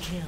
kill.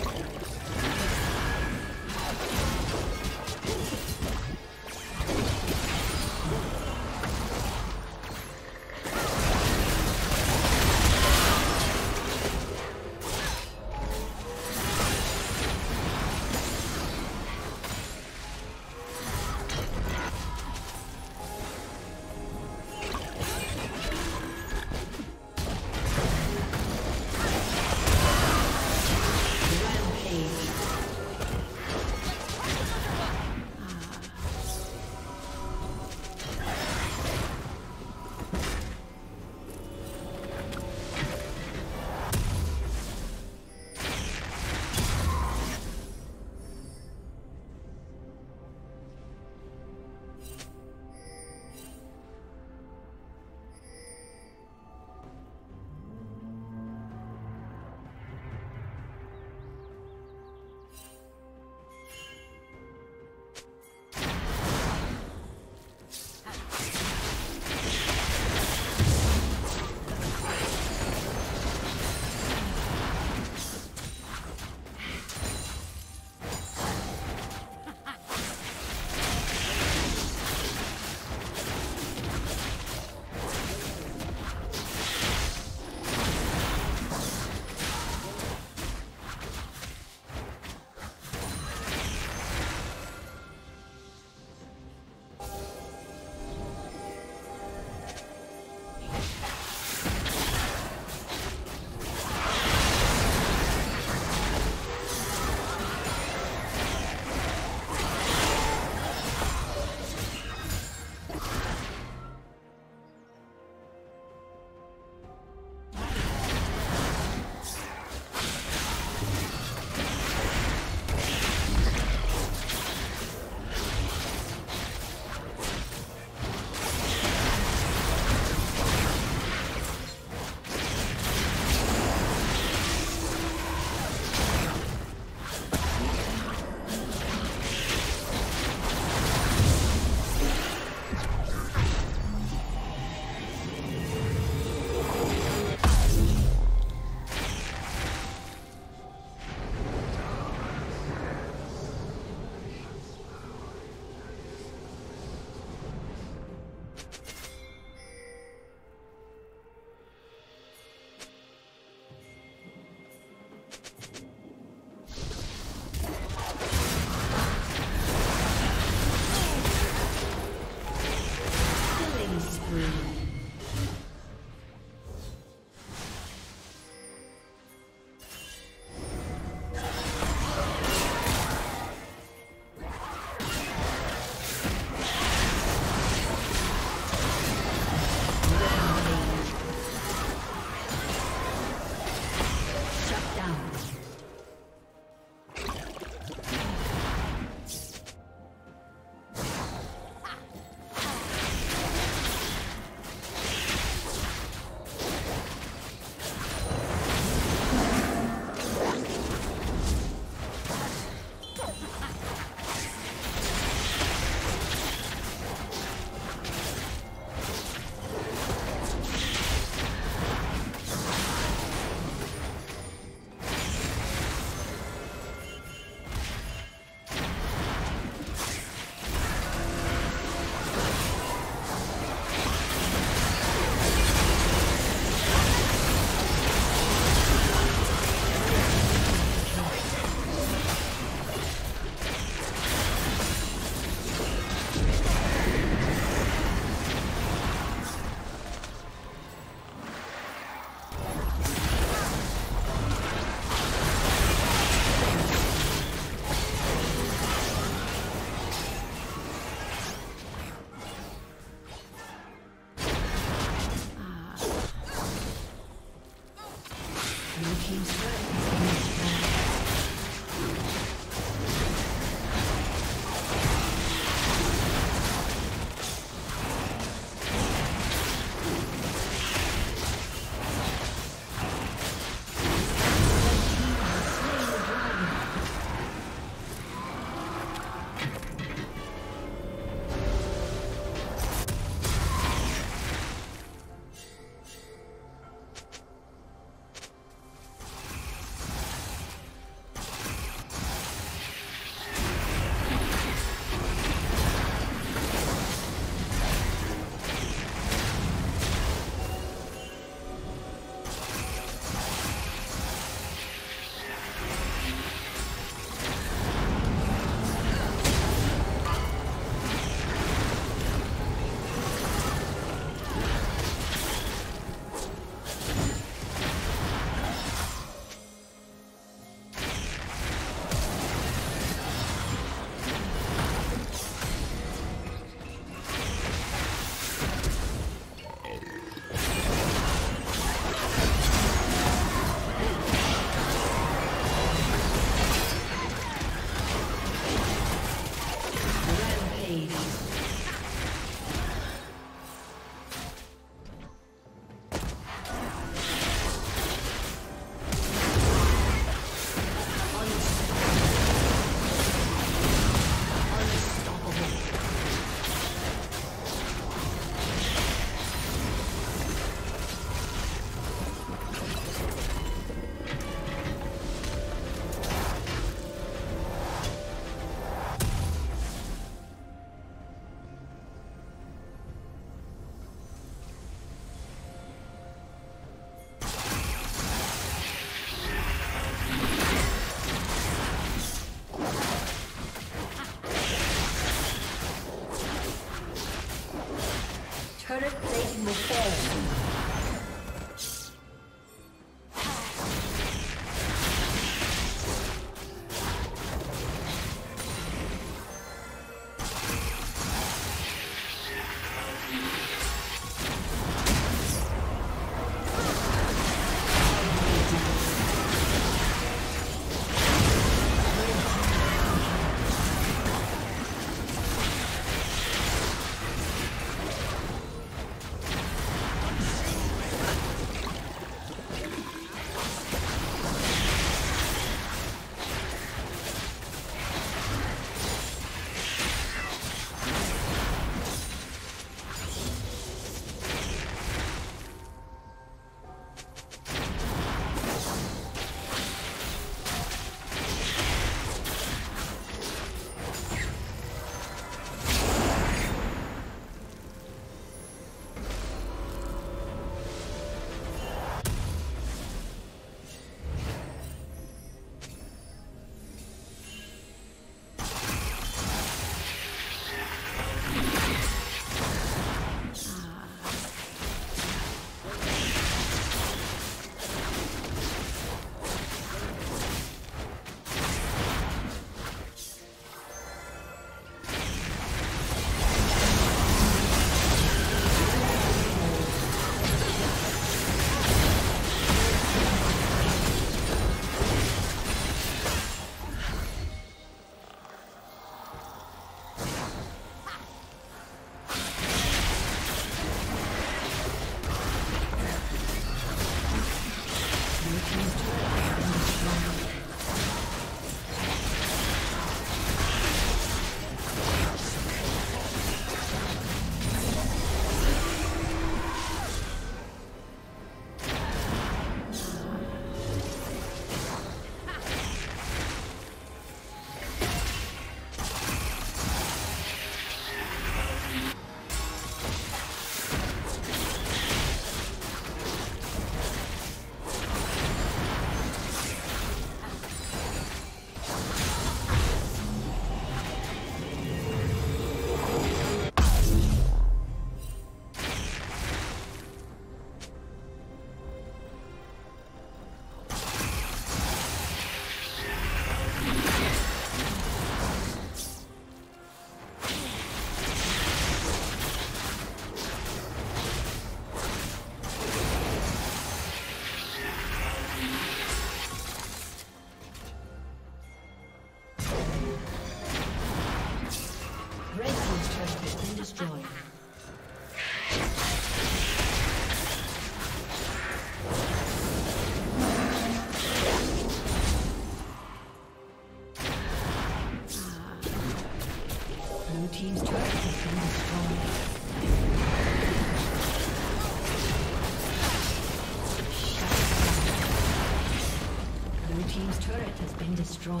been destroyed. A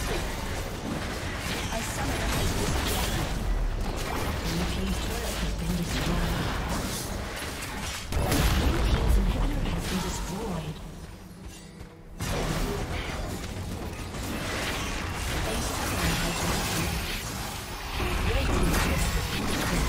summoner has disconnected. The Nucleus turret has been destroyed. The Nucleus inhibitor has been destroyed. A summoner has disconnected. Rating has disconnected.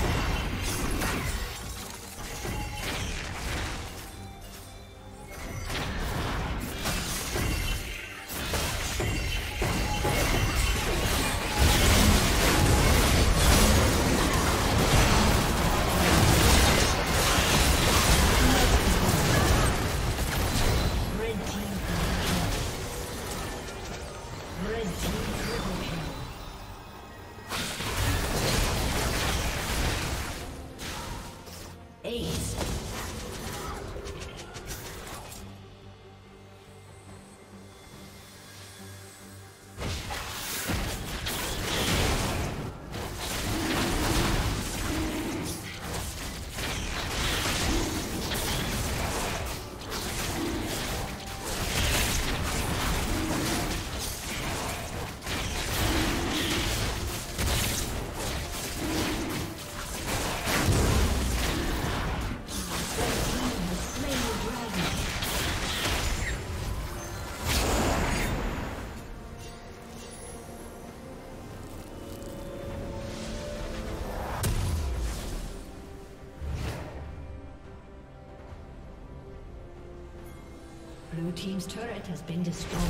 Blue team's turret has been destroyed.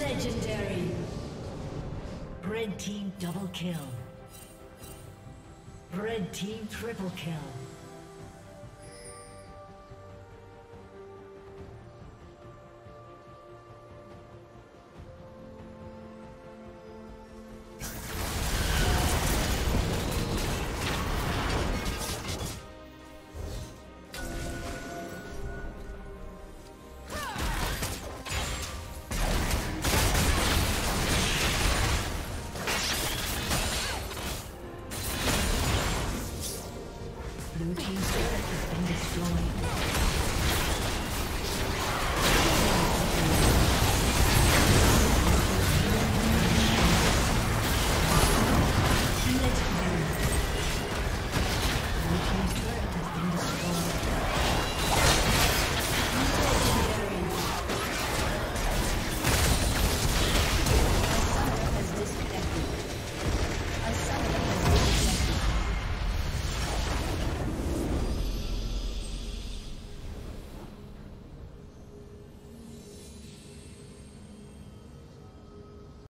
Legendary. Red team double kill. Red team triple kill. Blue team's turret has been destroyed.